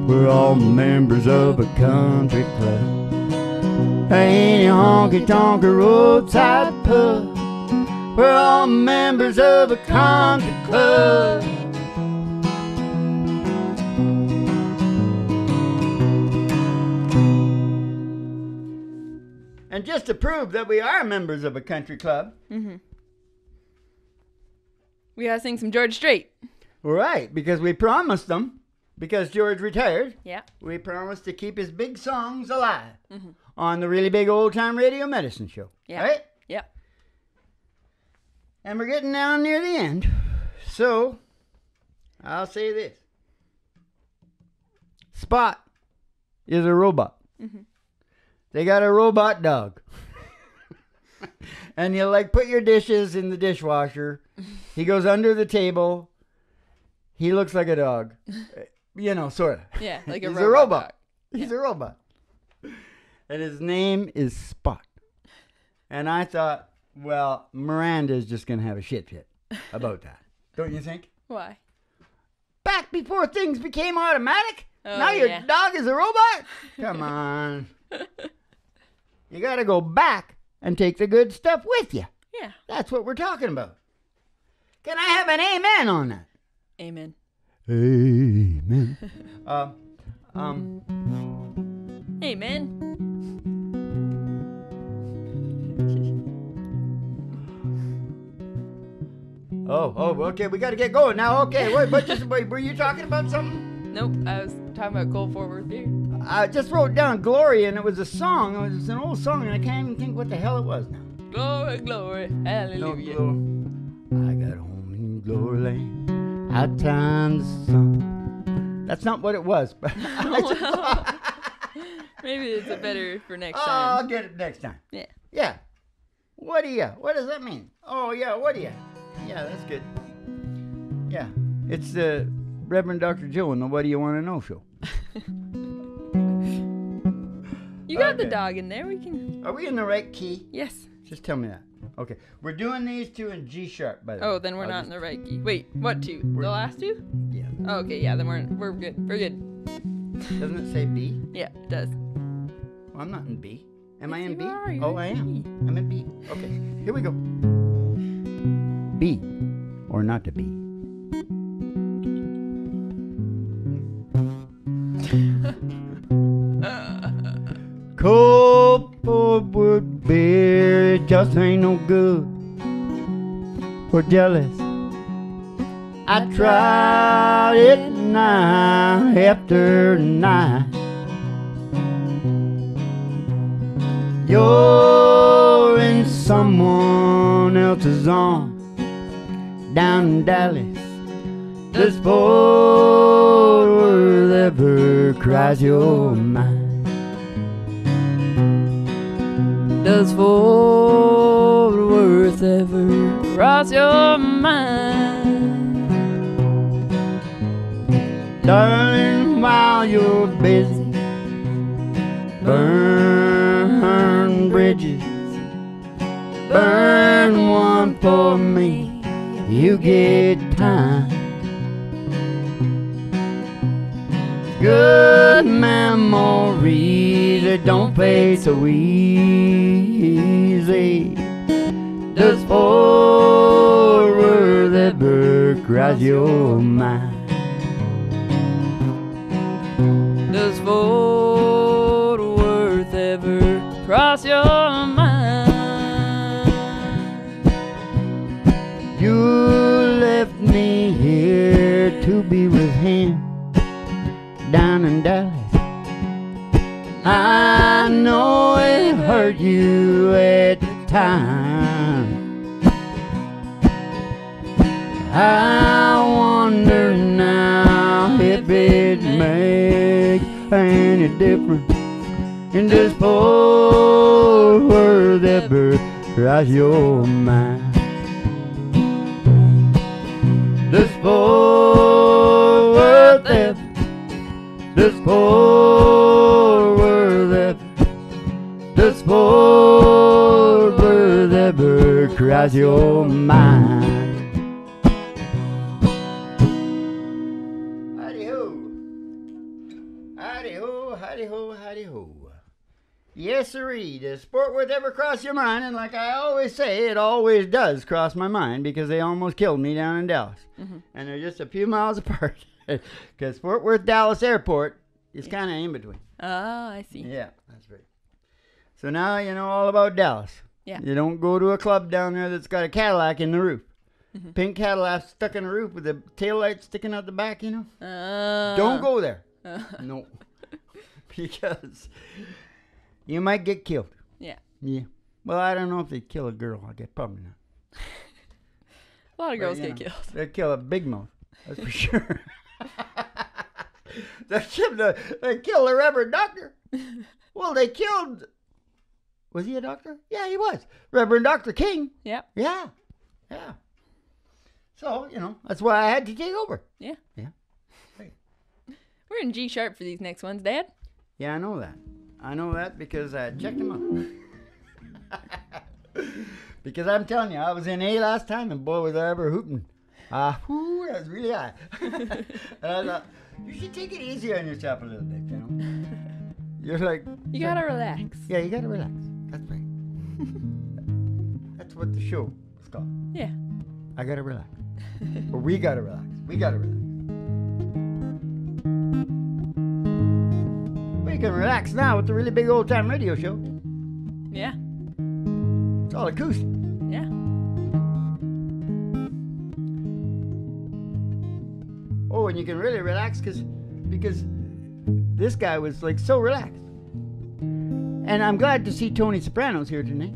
we're all members of a country club. Any honky-tonk or roadside pub, we're all members of a country club. And just to prove that we are members of a country club, mm-hmm. we gotta sing some George Strait. Right, because we promised them, because George retired. Yeah. We promised to keep his big songs alive mm-hmm. on the really big old-time radio medicine show. Yeah. Right? Yep. And we're getting down near the end. So, I'll say this. Spot is a robot. Mm-hmm. They got a robot dog. And you like put your dishes in the dishwasher. He goes under the table. He looks like a dog. You know, sort of. Yeah, like a robot. He's a robot. Yeah. He's a robot. And his name is Spot. And I thought, well, Miranda's just going to have a shit fit about that. Don't you think? Why? Back before things became automatic? Oh, now your yeah. dog is a robot? Come on. You got to go back and take the good stuff with you. Yeah. That's what we're talking about. Can I have an amen on that? Amen. Amen. uh, um. Amen. oh, oh, okay. We got to get going now. Okay. Wait, but just, wait, were you talking about something? Nope. I was talking about Gold Forward Beer. I just wrote down Glory, and it was a song. It was an old song, and I can't even think what the hell it was now. Glory, glory, hallelujah. No, glory. I got home in glory land, out times the sun. That's not what it was, but I just thought... Maybe it's a better for next oh, time. I'll get it next time. Yeah. Yeah. What do you? What does that mean? Oh, yeah, what do you? Yeah, that's good. Yeah. It's the uh, Reverend Doctor Joe and the What Do You Want to Know show. You got okay. the dog in there. We can. Are we in the right key? Yes. Just tell me that. Okay. We're doing these two in G sharp, by the way. Oh, then we're I'll not just... in the right key. Wait, what two? We're... The last two? Yeah. Oh, okay. Yeah. Then we're we're good. We're good. Doesn't it say B? Yeah, it does. Well, I'm not in B. Am yes, I in B? Are. You're oh, in I am. B. I'm in B. Okay. Here we go. B, or not to be. Cold forward beer, it just ain't no good. We're jealous. I tried it night after night. You're in someone else's arms down in Dallas. This poor world ever cries your mind. Does Fort Worth ever cross your mind? Darling, while you're busy, burn bridges. Burn one for me, you get time. Good memories that don't pay so easy. Does forward ever cross your mind? Does forward ever cross your mind? You left me here to be with him down in Dallas. I know it hurt you at the time. I wonder now if it makes any difference in this poor world ever cross your mind. This poor world ever. This poor world ever, this poor world ever cries your mind. Howdy ho, howdy ho, howdy ho, howdy ho. Yes, sirree, does sport worth ever cross your mind? And like I always say, it always does cross my mind because they almost killed me down in Dallas. Mm-hmm. And they're just a few miles apart. Because Fort Worth Dallas Airport is yeah. kind of in between. Oh, I see. Yeah, that's right. So now you know all about Dallas. Yeah. You don't go to a club down there that's got a Cadillac in the roof. Mm-hmm. Pink Cadillac stuck in the roof with the taillight sticking out the back, you know? Uh, Don't go there. Uh, no. Because you might get killed. Yeah. Yeah. Well, I don't know if they kill a girl. I guess probably not. A lot of but, girls get know, killed. They'll kill a big mouth. That's for sure. They killed kill the Reverend Doctor. Well, they killed... Was he a doctor? Yeah, he was. Reverend Doctor King. Yep. Yeah. Yeah. So, you know, that's why I had to take over. Yeah. Yeah. Hey. We're in G sharp for these next ones, Dad. Yeah, I know that. I know that because I checked them out. Because I'm telling you, I was in A last time, and boy, was I ever hooting. Ah, uh, whoo, that was really high. And I thought, you should take it easy on yourself a little bit, you know. You're like... You gotta relax. Yeah, you gotta relax. That's right. That's what the show is called. Yeah. I gotta relax. Or we gotta relax. We gotta relax. We can relax now with the really big old time radio show. Yeah. It's all acoustic. Yeah. Oh, and you can really relax because because this guy was like so relaxed. And I'm glad to see Tony Soprano's here tonight,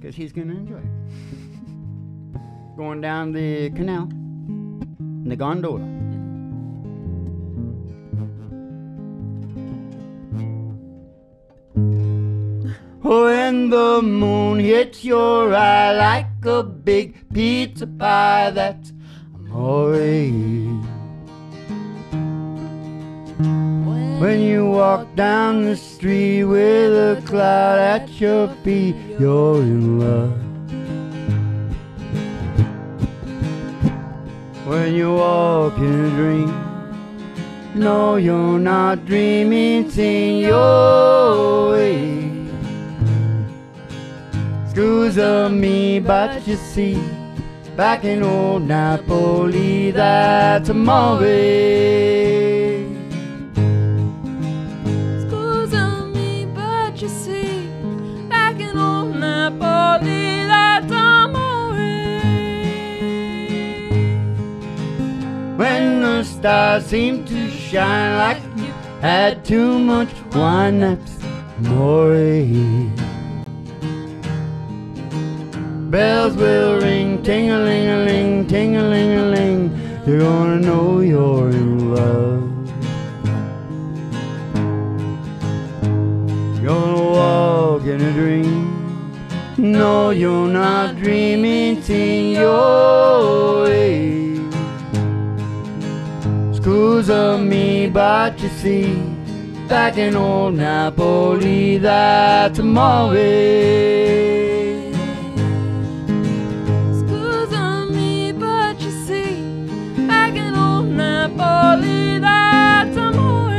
because mm-hmm. he's going to enjoy it. Going down the canal in the gondola. When the moon hits your eye like a big pizza pie, that's amore. When you walk down the street with a cloud at your feet, you're in love. When you walk in a dream, no, you're not dreaming, it's in your way. Screws of me, but you see, back in old Napoli, that's amore. When the stars seem to shine like you had too much wine, that's amore. Bells will ring, ting-a-ling-a-ling, ting-a-ling-a-ling. You're gonna know you're in love. You're gonna walk in a dream. No, you're not dreaming, it's in your way. Screws of me, but you see, back in old Napoli, that's amore. Screws of me, but you see, back in old Napoli, that's amore.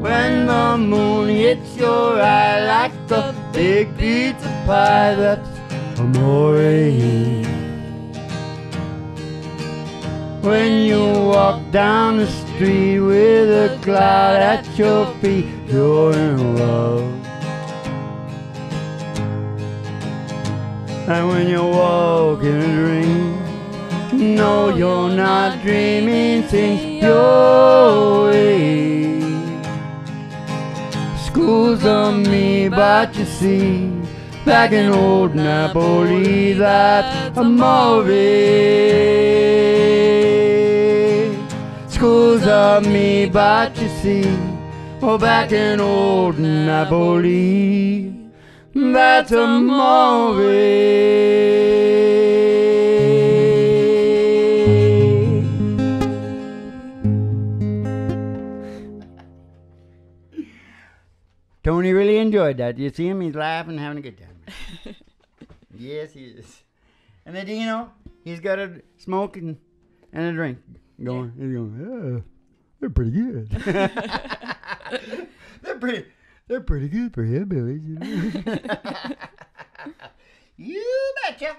When the moon hits your eye like the big pizza pie, that's amore. When you walk down the street with a cloud at your feet, you're in love. And when you walk in a dream, no, you're not dreaming, think your way. Schools on me, but you see, back in old Napoli, that's amore. Schools of me, but you see, oh, back in old Napoli, that's amore. Tony really enjoyed that. You see him, he's laughing, having a good time. Yes, he is. And the Dino, he's got a smoke and, and a drink. Going, yeah. Going, yeah, they're pretty good. they're pretty, they're pretty good for hillbillies, you know. You betcha.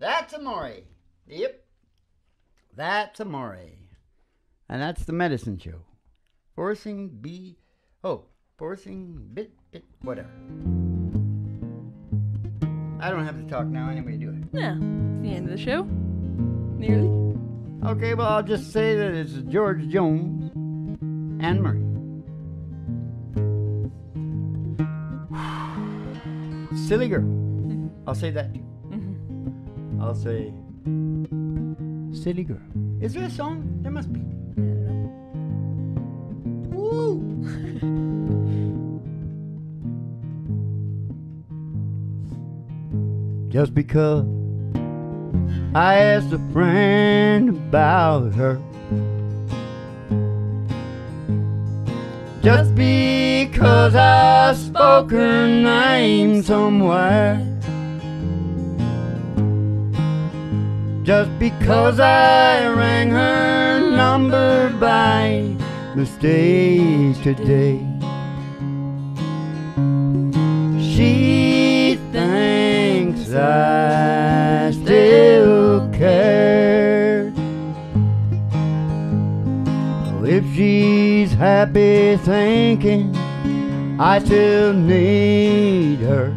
That's amore. Yep. That's amore. And that's the medicine show. Forcing B, oh, forcing bit, bit, whatever. I don't have to talk now anyway, do I? Yeah, it's the end of the show. Nearly. Okay, well, I'll just say that it's George Jones and Murray. Silly girl. Mm-hmm. I'll say that too. Mm-hmm. I'll say silly girl. Is there a song? There must be. Woo! Just because I asked a friend about her, just because I spoke her name somewhere, just because I rang her number by mistake today, she thinks I still care. Well, if she's happy thinking I still need her,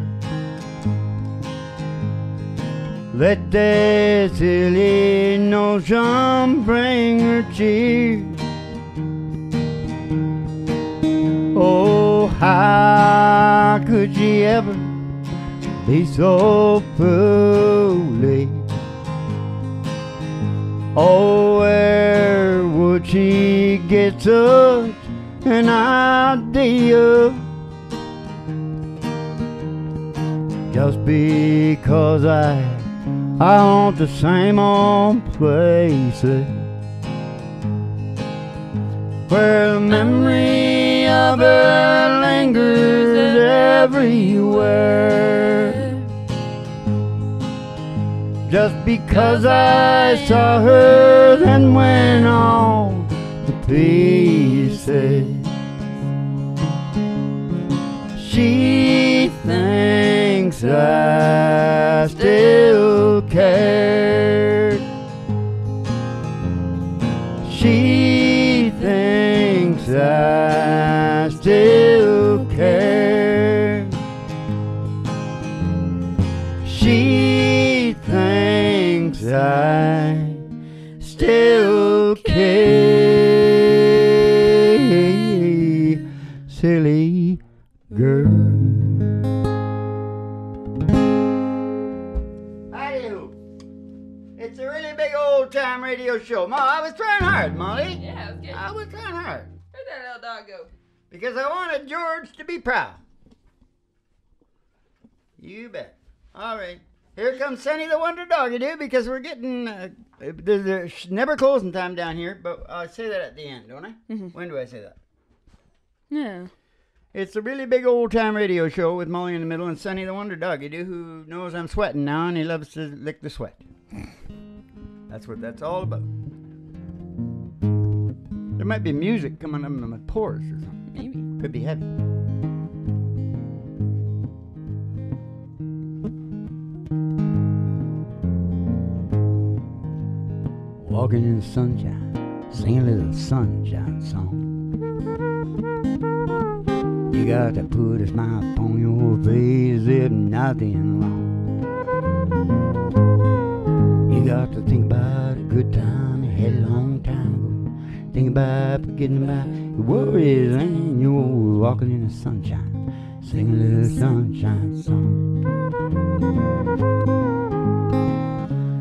let that silly notion bring her cheer. Oh, how could she ever be so foolish? Oh, where would she get such an idea? Just because I I haunt the same old places where the memory of her lingers everywhere. Just because I saw her then went all to pieces, she thinks I still care. She thinks I still care. She I still care, silly girl. Hi-do. It's a really big old time radio show. Ma, I was trying hard, Molly. Yeah, it was good. I was trying hard. Where'd that little dog go? Because I wanted George to be proud. You bet. All right. Here comes Sonny the Wonder Doggy-Doo, because we're getting, uh, there's never closing time down here, but I say that at the end, don't I? Mm-hmm. When do I say that? Yeah. It's a really big old-time radio show with Molly in the Middle and Sonny the Wonder Doggy-Doo, who knows I'm sweating now, and he loves to lick the sweat. That's what that's all about. There might be music coming up in my pores or something. Maybe. Could be heavy. Walking in the sunshine, singing a little sunshine song. You got to put a smile upon your face if nothing wrong. You got to think about a good time you had a long time ago. Think about forgetting about your worries and you're walking in the sunshine, singing a little sunshine song.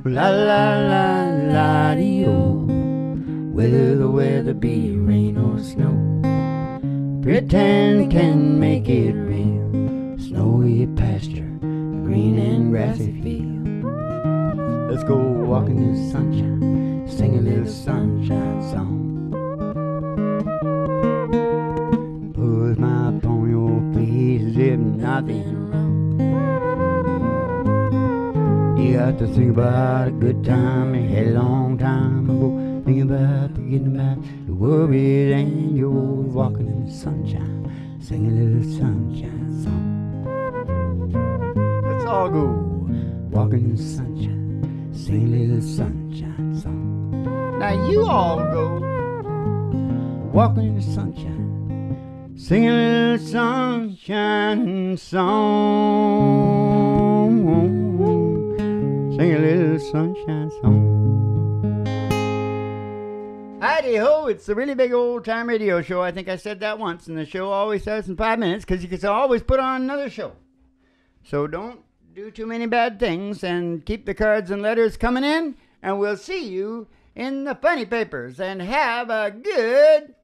La la la la dee oh, whether the weather be rain or snow, pretend can make it real. Snowy pasture, green and grassy field. Let's go walking in the sunshine, sing a little sunshine song. Put my upon your face if nothing wrong. You got to think about a good time you had a long time ago. Think about forgetting about your worries and you're walking in the sunshine, sing a little sunshine song. Let's all go walking in the sunshine, sing a little sunshine song. Now you all go walking in the sunshine, sing a little sunshine song. home, sing a little sunshine song. Hi-de-ho, it's the really big old-time radio show. I think I said that once, and the show always starts in five minutes because you can always put on another show. So don't do too many bad things, and keep the cards and letters coming in, and we'll see you in the funny papers, and have a good